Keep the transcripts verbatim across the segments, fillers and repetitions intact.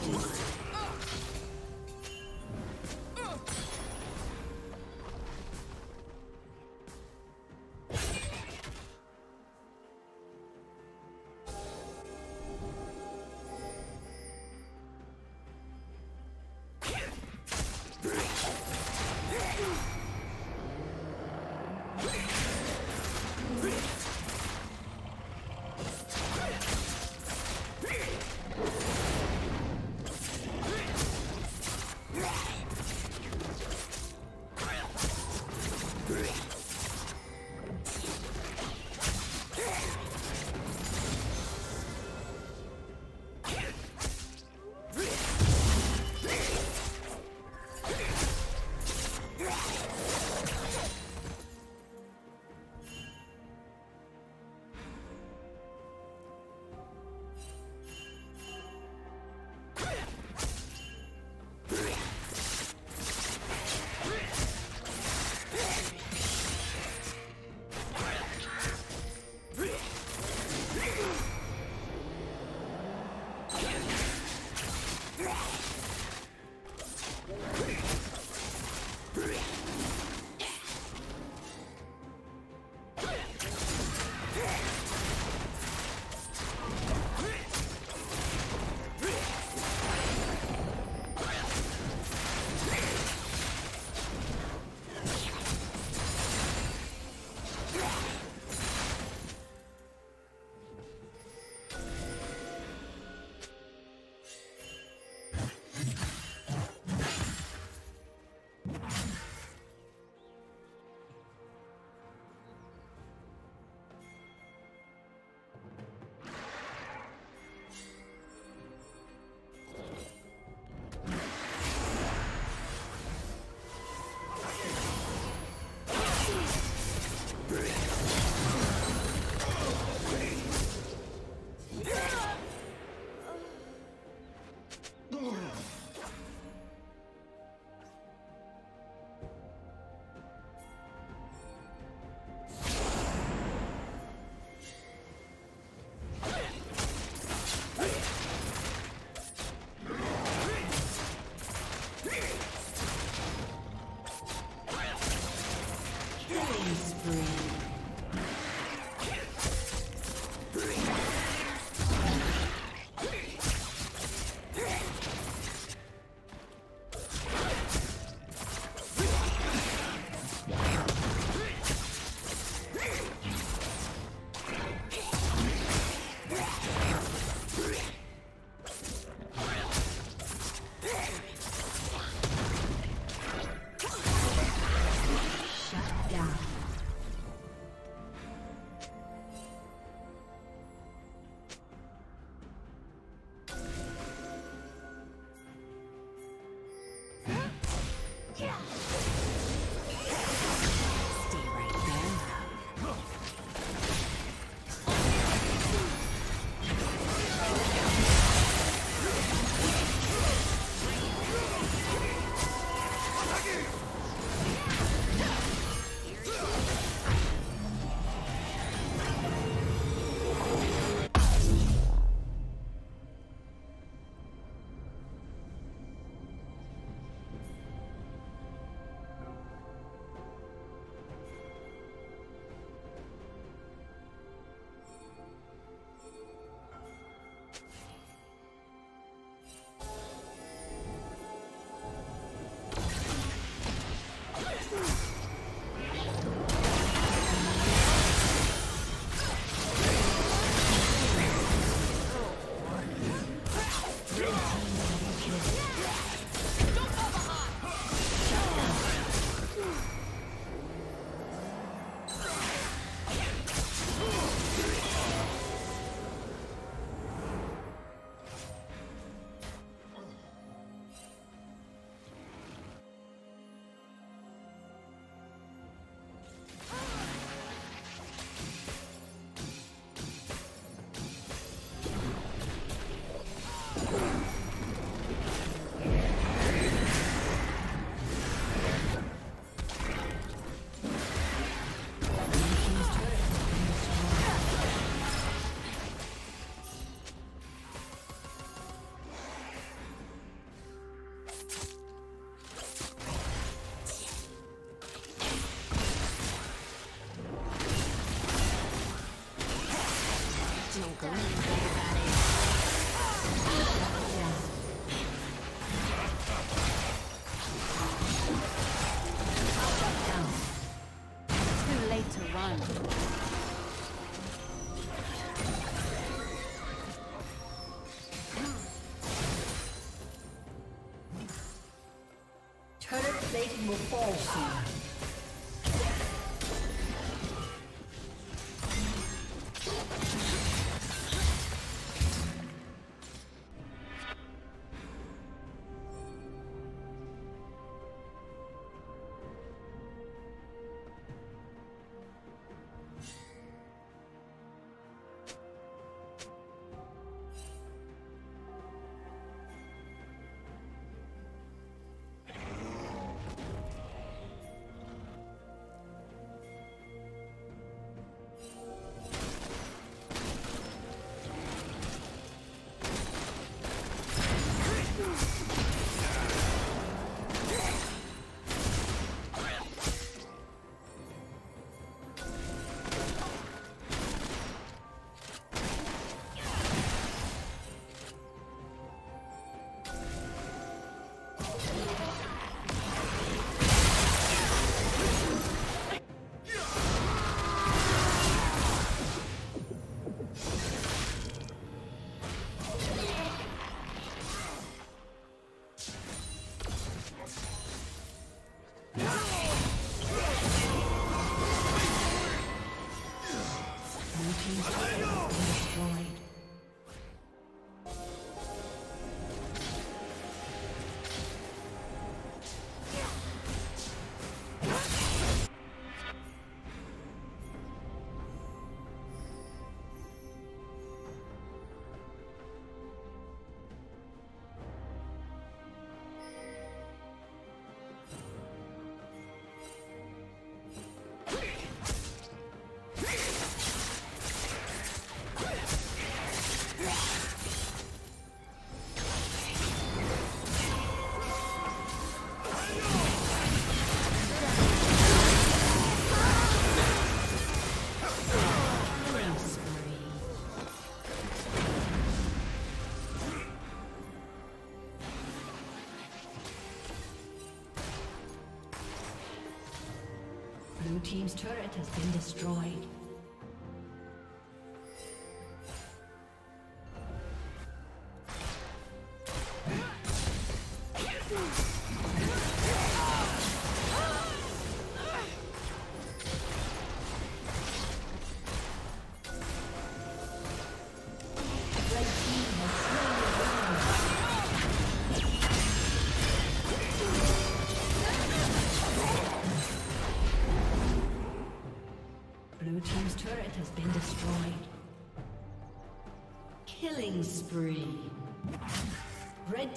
executed. Turret plating will fall soon. Blue team's turret has been destroyed. Killing spree. Red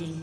meeting.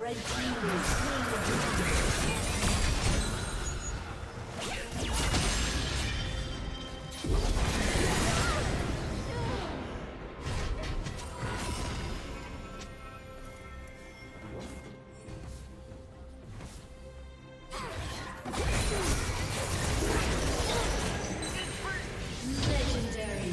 Red team will slay the dragon. Legendary.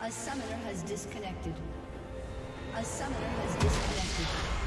A summoner has disconnected. A summoner has disconnected.